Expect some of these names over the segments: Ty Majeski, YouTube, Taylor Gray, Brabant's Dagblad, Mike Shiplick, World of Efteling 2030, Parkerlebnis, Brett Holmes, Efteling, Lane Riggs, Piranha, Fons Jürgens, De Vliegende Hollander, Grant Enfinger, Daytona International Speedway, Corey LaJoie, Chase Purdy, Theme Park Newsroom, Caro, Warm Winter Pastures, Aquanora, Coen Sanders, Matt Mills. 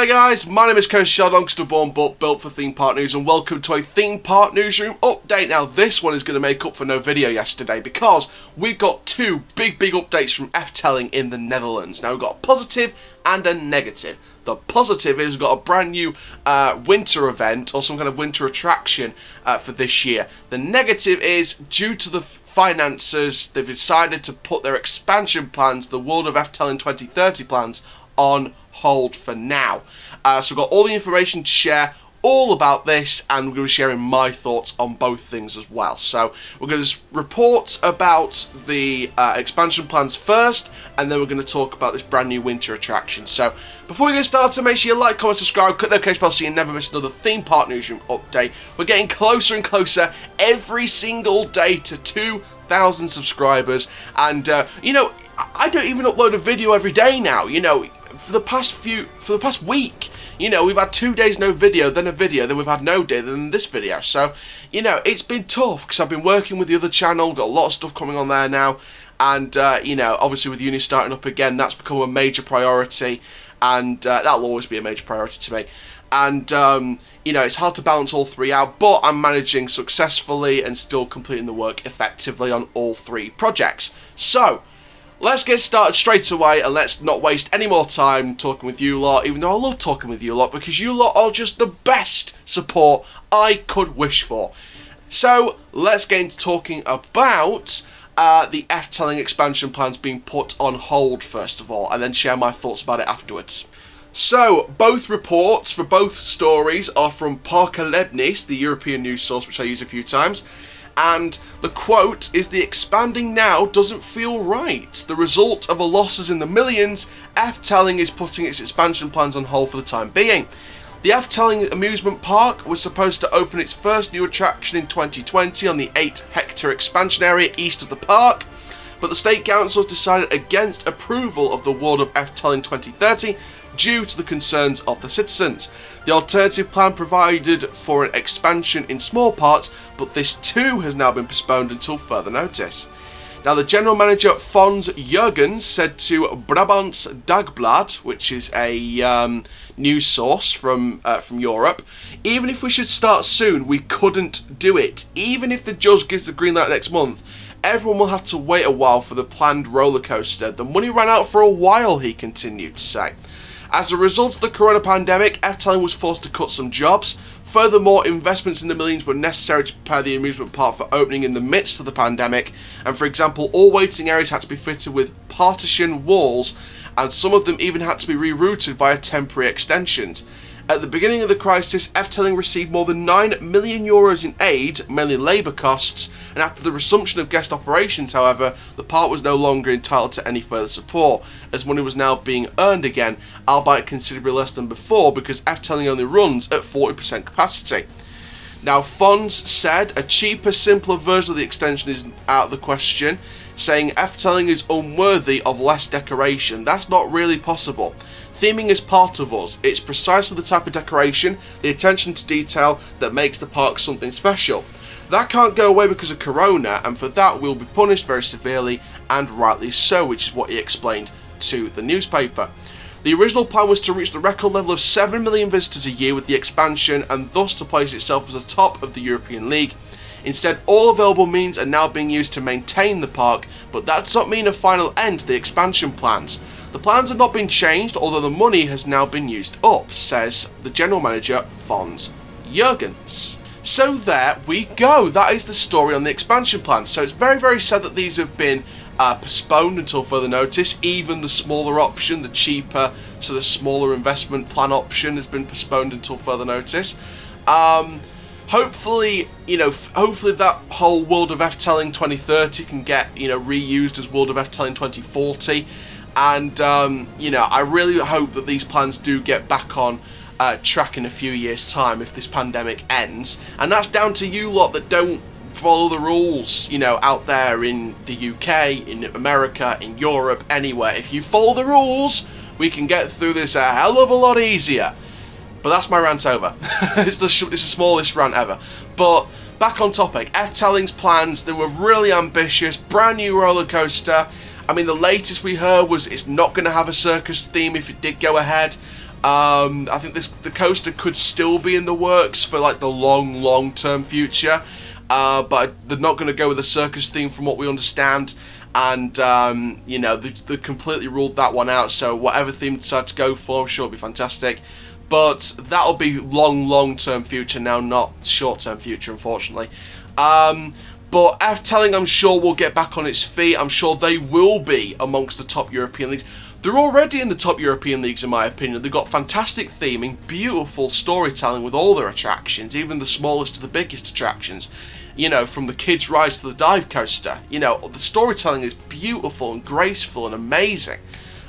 there guys, my name is Coen Sanders, born but built for Theme Park News, and welcome to a Theme Park Newsroom update. Now this one is going to make up for no video yesterday because we've got two big updates from Efteling in the Netherlands. Now we've got a positive and a negative. The positive is we've got a brand new winter event or some kind of winter attraction for this year. The negative is due to the finances, they've decided to put their expansion plans, the World of Efteling 2030 plans, on hold for now. So we've got all the information to share all about this, and we're going to be sharing my thoughts on both things as well. So we're going to report about the expansion plans first, and then we're going to talk about this brand new winter attraction. So before we get started, make sure you like, comment, subscribe, click the notification bell so you never miss another Theme Park Newsroom update. We're getting closer and closer every single day to 2,000 subscribers, and you know, I don't even upload a video every day now. You know, for the past week, you know, we've had 2 days no video, then a video, then we've had no day, then this video. So, you know, it's been tough because I've been working with the other channel, got a lot of stuff coming on there now, and you know, obviously with uni starting up again, that's become a major priority, and that'll always be a major priority to me. And you know, it's hard to balance all three out, but I'm managing successfully and still completing the work effectively on all three projects. So let's get started straight away, and let's not waste any more time talking with you lot, even though I love talking with you lot, because you lot are just the best support I could wish for. So let's get into talking about the Efteling expansion plans being put on hold first of all, and then share my thoughts about it afterwards. So, both reports for both stories are from Parkerlebnis, the European news source, which I use a few times. And the quote is, "The expanding now doesn't feel right. The result of a losses in the millions, Efteling is putting its expansion plans on hold for the time being. The Efteling amusement park was supposed to open its first new attraction in 2020 on the 8-hectare expansion area east of the park, but the state council has decided against approval of the World of Efteling 2030 due to the concerns of the citizens. The alternative plan provided for an expansion in small parts, but this too has now been postponed until further notice." Now the general manager Fons Jürgens said to Brabant's Dagblad, which is a news source from Europe, "Even if we should start soon, we couldn't do it. Even if the judge gives the green light next month, everyone will have to wait a while for the planned roller coaster. The money ran out for a while," he continued to say. "As a result of the corona pandemic, Efteling was forced to cut some jobs. Furthermore, investments in the millions were necessary to prepare the amusement park for opening in the midst of the pandemic, and for example, all waiting areas had to be fitted with partition walls, and some of them even had to be rerouted via temporary extensions. At the beginning of the crisis, Efteling received more than €9 million in aid, mainly labour costs, and after the resumption of guest operations, however, the park was no longer entitled to any further support, as money was now being earned again, albeit considerably less than before, because Efteling only runs at 40% capacity." Now, Fons said a cheaper, simpler version of the extension is out of the question, saying Efteling is unworthy of less decoration. "That's not really possible. Theming is part of us. It's precisely the type of decoration, the attention to detail that makes the park something special. That can't go away because of Corona, and for that we'll be punished very severely, and rightly so," which is what he explained to the newspaper. "The original plan was to reach the record level of 7 million visitors a year with the expansion, and thus to place itself as the top of the European League. Instead, all available means are now being used to maintain the park, but that does not mean a final end to the expansion plans. The plans have not been changed, although the money has now been used up," says the general manager Fons Jürgens. So there we go, that is the story on the expansion plans. So it's very sad that these have been postponed until further notice. Even the smaller option, the cheaper, so the smaller investment plan option, has been postponed until further notice. Hopefully, you know, hopefully that whole World of Efteling 2030 can get, you know, reused as World of Efteling 2040, and you know, I really hope that these plans do get back on track in a few years' time if this pandemic ends. And that's down to you lot that don't follow the rules, you know, out there in the UK, in America, in Europe, anywhere. If you follow the rules, we can get through this a hell of a lot easier. But that's my rant over. It's the smallest rant ever. But back on topic, Efteling's plans, they were really ambitious, brand new roller coaster. I mean, the latest we heard was it's not going to have a circus theme if it did go ahead. I think the coaster could still be in the works for like the long-term future, but they're not going to go with a circus theme from what we understand, and you know, they completely ruled that one out. So whatever theme they decide to go for, I'm sure it'll be fantastic. But that'll be long-term future now, not short-term future, unfortunately. But Efteling, I'm sure, will get back on its feet. I'm sure they will be amongst the top European leagues. They're already in the top European leagues, in my opinion. They've got fantastic theming, beautiful storytelling with all their attractions, even the smallest to the biggest attractions. You know, from the kids' rides to the dive coaster. You know, the storytelling is beautiful and graceful and amazing.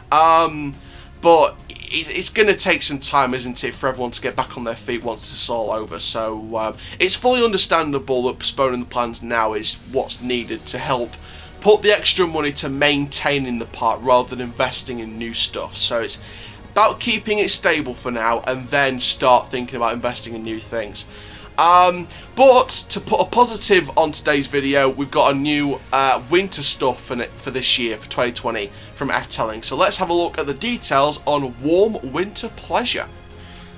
But it's going to take some time, isn't it, for everyone to get back on their feet once this is all over. So it's fully understandable that postponing the plans now is what's needed to help put the extra money to maintaining the park rather than investing in new stuff. So it's about keeping it stable for now and then start thinking about investing in new things. But to put a positive on today's video, we've got a new winter stuff in it for this year, for 2020, from Efteling. So let's have a look at the details on Warm Winter Pleasure.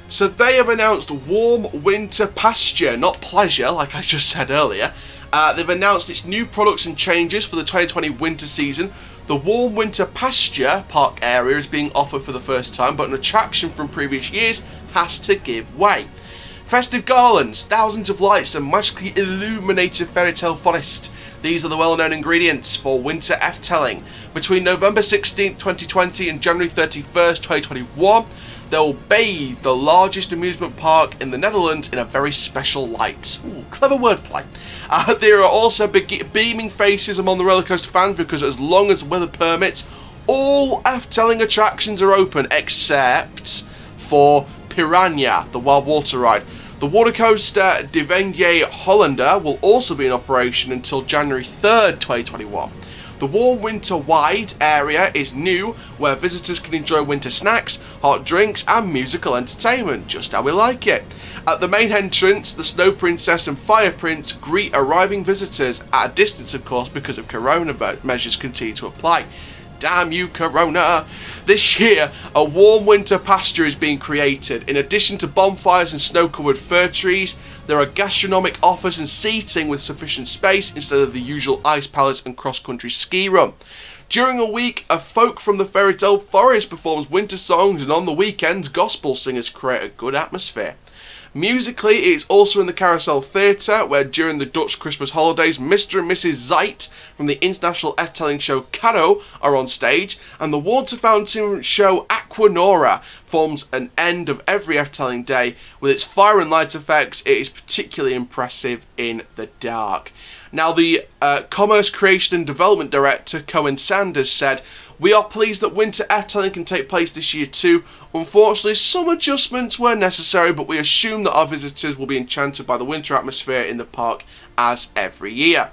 So they have announced Warm Winter Pasture, not pleasure, like I just said earlier. They've announced its new products and changes for the 2020 winter season. The Warm Winter Pasture park area is being offered for the first time, but an attraction from previous years has to give way. Festive garlands, thousands of lights, and magically illuminated fairy tale forest. These are the well-known ingredients for Winter Efteling. Between November 16th, 2020 and January 31st, 2021, they'll bathe the largest amusement park in the Netherlands in a very special light. Ooh, clever wordplay. There are also beaming faces among the roller coaster fans because as long as weather permits, all Efteling attractions are open except for Piranha, the wild water ride. The water coaster De Vliegende Hollander will also be in operation until January 3rd, 2021. The Warm Winter Wide area is new, where visitors can enjoy winter snacks, hot drinks and musical entertainment, just how we like it. At the main entrance, the Snow Princess and Fire Prince greet arriving visitors, at a distance of course because of corona measures continue to apply. Damn you, Corona! This year, a warm winter pasture is being created. In addition to bonfires and snow-covered fir trees, there are gastronomic offers and seating with sufficient space instead of the usual ice palace and cross-country ski run. During a week, a folk from the fairy tale forest performs winter songs, and on the weekends, gospel singers create a good atmosphere. Musically, it is also in the Carousel Theatre, where during the Dutch Christmas holidays, Mr. and Mrs. Zeit from the international Efteling show Caro are on stage, and the water fountain show Aquanora forms an end of every Efteling day. With its fire and light effects, it is particularly impressive in the dark. Now, the Commerce Creation and Development Director, Coen Sanders, said, "We are pleased that Winter Efteling can take place this year too. Unfortunately, some adjustments were necessary, but we assume that our visitors will be enchanted by the winter atmosphere in the park as every year."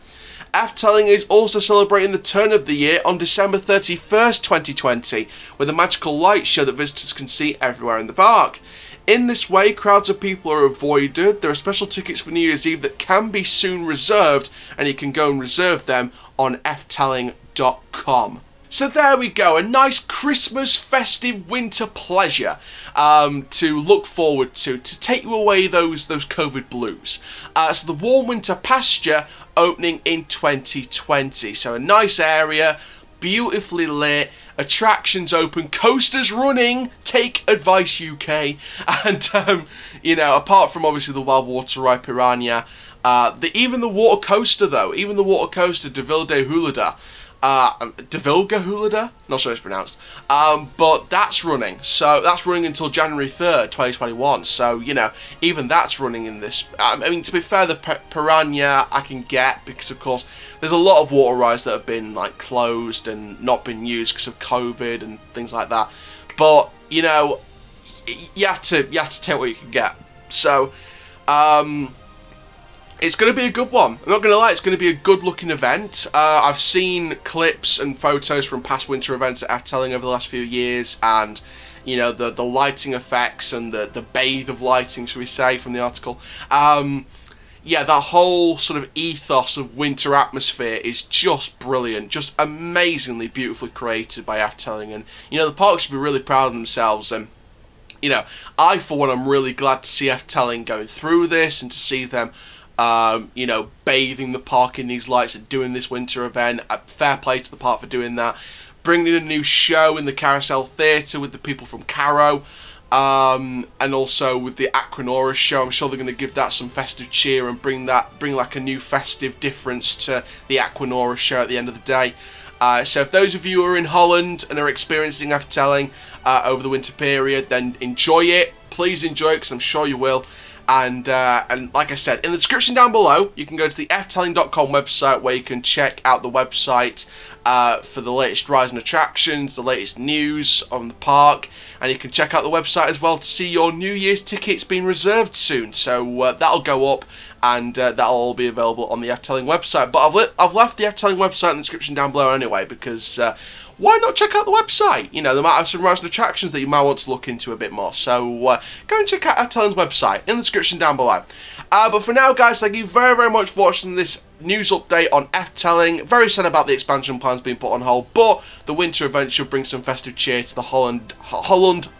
Efteling is also celebrating the turn of the year on December 31st, 2020, with a magical light show that visitors can see everywhere in the park. In this way, crowds of people are avoided. There are special tickets for New Year's Eve that can be soon reserved, and you can go and reserve them on efteling.com. So there we go, a nice Christmas festive winter pleasure to look forward to take you away those COVID blues. So the Warm Winter Pasture opening in 2020. So a nice area, beautifully lit, attractions open, coasters running, take advice UK. And, you know, apart from obviously the wild water ride Piranha, even the water coaster though, even the water coaster De Vliegende Hollander, De Vliegende Hollander? Not sure it's pronounced. But that's running. So that's running until January 3rd, 2021. So, you know, even that's running in this. I mean, to be fair, the Piranha I can get because, of course, there's a lot of water rides that have been, like, closed and not been used because of COVID and things like that. But, you know, you have to take what you can get. So, it's going to be a good one. I'm not going to lie, it's going to be a good-looking event. I've seen clips and photos from past winter events at Efteling over the last few years, and, you know, the lighting effects and the bathe of lighting, shall we say, from the article. Yeah, that whole sort of ethos of winter atmosphere is just brilliant, just amazingly beautifully created by Efteling. And, you know, the park should be really proud of themselves and you know, I for one am really glad to see Efteling going through this and to see them, you know, bathing the park in these lights and doing this winter event. Fair play to the park for doing that. Bringing in a new show in the Carousel Theatre with the people from Caro, and also with the Aquanora show. I'm sure they're going to give that some festive cheer and bring like a new festive difference to the Aquanora show at the end of the day. So if those of you who are in Holland and are experiencing Efteling over the winter period, then enjoy it. Please enjoy it, because I'm sure you will. And like I said, in the description down below, you can go to the Efteling.com website, where you can check out the website for the latest rides and attractions, the latest news on the park, and you can check out the website as well to see your New Year's tickets being reserved soon. So that'll go up, and that'll all be available on the Efteling website. But I've left the Efteling website in the description down below anyway, because why not check out the website? You know, they might have some rides and attractions that you might want to look into a bit more. So go and check out Efteling's website in the description down below. But for now, guys, thank you very, very much for watching this news update on Efteling. Very sad about the expansion plans being put on hold, but the winter event should bring some festive cheer to the Holland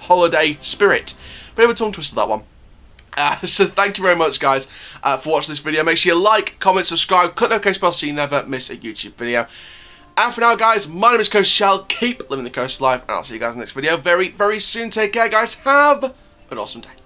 holiday spirit. Bit of a tongue twister, that one. So thank you very much, guys, for watching this video. Make sure you like, comment, subscribe, click the notification bell so you never miss a YouTube video. And for now, guys, my name is Coast Shell. Keep living the coast life, and I'll see you guys in the next video very, very soon. Take care, guys. Have an awesome day.